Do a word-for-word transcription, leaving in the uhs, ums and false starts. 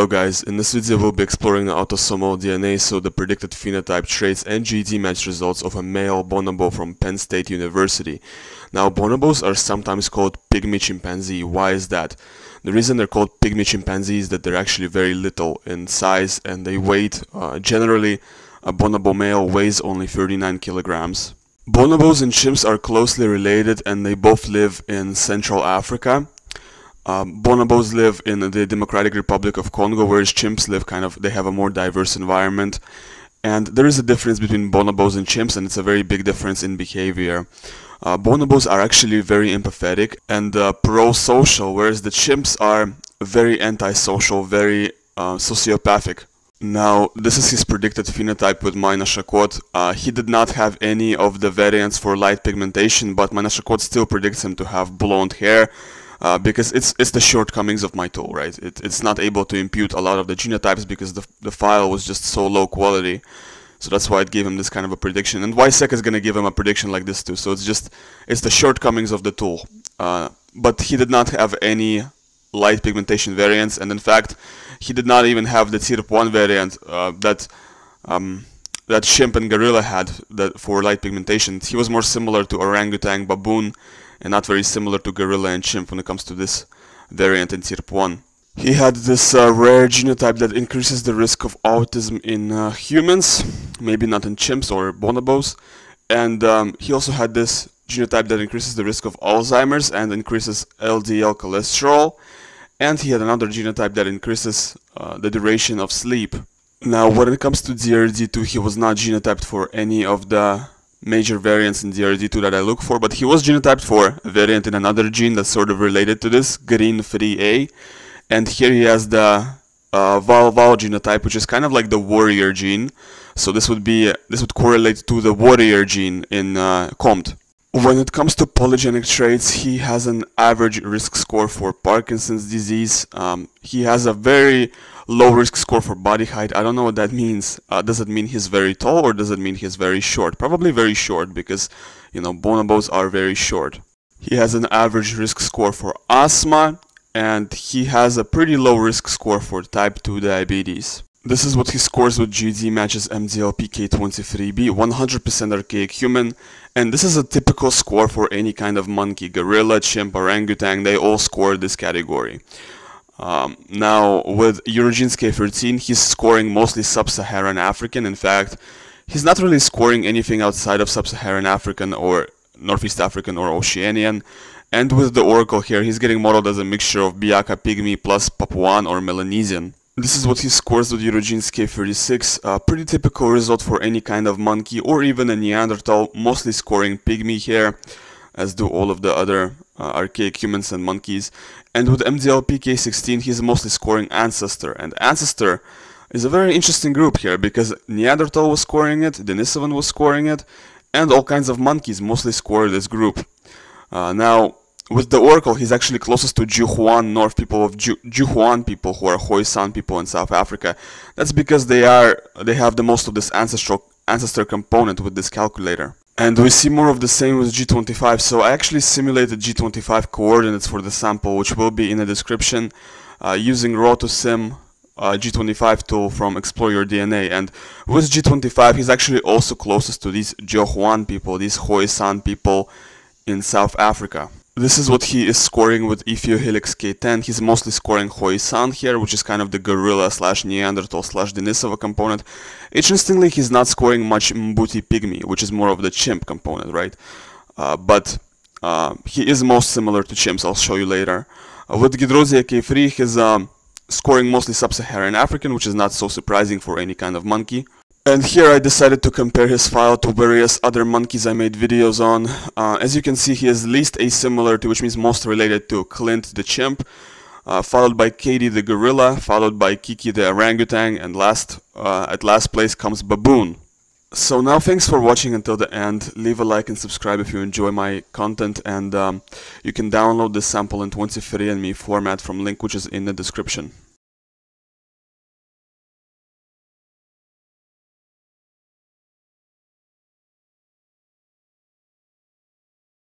Hello guys, in this video we'll be exploring the autosomal D N A, so the predicted phenotype, traits and G D match results of a male bonobo from Penn State University. Now bonobos are sometimes called pygmy chimpanzee. Why is that? The reason they're called pygmy chimpanzee is that they're actually very little in size and they weigh, uh, generally a bonobo male weighs only thirty-nine kilograms. Bonobos and chimps are closely related and they both live in Central Africa. Um, bonobos live in the Democratic Republic of Congo, whereas chimps live kind of, they have a more diverse environment. And there is a difference between bonobos and chimps, and it's a very big difference in behavior. Uh, bonobos are actually very empathetic and uh, pro-social, whereas the chimps are very antisocial, very uh, sociopathic. Now, this is his predicted phenotype with NOSHACOT. Uh, he did not have any of the variants for light pigmentation, but NOSHACOT still predicts him to have blonde hair. Uh, because it's it's the shortcomings of my tool, right? It, it's not able to impute a lot of the genotypes because the, the file was just so low quality. So that's why it gave him this kind of a prediction. And Y S E C is going to give him a prediction like this too. So it's just, it's the shortcomings of the tool. Uh, but he did not have any light pigmentation variants. And in fact, he did not even have the T I R P one variant uh, that um, that chimp and gorilla had that for light pigmentation. He was more similar to orangutan, baboon, and not very similar to gorilla and chimp when it comes to this variant in T I R P one. He had this uh, rare genotype that increases the risk of autism in uh, humans, maybe not in chimps or bonobos, and um, he also had this genotype that increases the risk of Alzheimer's and increases L D L cholesterol, and he had another genotype that increases uh, the duration of sleep. Now when it comes to D R D two, he was not genotyped for any of the major variants in D R D two that I look for, but he was genotyped for a variant in another gene that's sort of related to this, Green three A, and here he has the uh, Val-Val genotype, which is kind of like the warrior gene, so this would be, this would correlate to the warrior gene in uh, Compte. When it comes to polygenic traits, he has an average risk score for Parkinson's disease. Um, he has a very low risk score for body height. I don't know what that means. Uh, does it mean he's very tall or does it mean he's very short? Probably very short because, you know, bonobos are very short. He has an average risk score for asthma and he has a pretty low risk score for type two diabetes. This is what he scores with G D matches M D L P K twenty-three B, one hundred percent archaic human, and this is a typical score for any kind of monkey, gorilla, chimp, orangutan, they all score this category. Um, now with Eurogenes K thirteen, he's scoring mostly sub-Saharan African. In fact, he's not really scoring anything outside of sub-Saharan African or Northeast African or Oceanian. And with the Oracle here, he's getting modeled as a mixture of Biaka Pygmy plus Papuan or Melanesian. This is what he scores with Eurogenes K thirty-six, a pretty typical result for any kind of monkey or even a Neanderthal, mostly scoring pygmy here, as do all of the other uh, archaic humans and monkeys. And with M D L P K sixteen, he's mostly scoring Ancestor, and Ancestor is a very interesting group here, because Neanderthal was scoring it, Denisovan was scoring it, and all kinds of monkeys mostly score this group. Uh, now, with the Oracle, he's actually closest to Juhoan North people of Ju Juhoan people, who are Hoi San people in South Africa. That's because they are they have the most of this ancestral ancestor component with this calculator. And we see more of the same with G twenty-five. So I actually simulated G twenty-five coordinates for the sample, which will be in the description, uh, using Rotosim uh, G twenty-five tool from Explore Your D N A. And with G twenty-five, he's actually also closest to these Juhoan people, these Hoi San people in South Africa. This is what he is scoring with Ifeohelix K ten. He's mostly scoring Hoi San here, which is kind of the gorilla slash Neanderthal slash Denisova component. Interestingly, he's not scoring much Mbuti Pygmy, which is more of the chimp component, right? Uh, but uh, he is most similar to chimps, I'll show you later. Uh, with Gidrozia K three, he's um, scoring mostly sub-Saharan African, which is not so surprising for any kind of monkey. And here I decided to compare his file to various other monkeys I made videos on. Uh, as you can see, he is least asimilar to, which means most related to, Clint the chimp, uh, followed by Katie the gorilla, followed by Kiki the orangutan, and last, uh, at last place comes baboon. So now thanks for watching until the end. Leave a like and subscribe if you enjoy my content, and um, you can download this sample in twenty-three and me format from link which is in the description.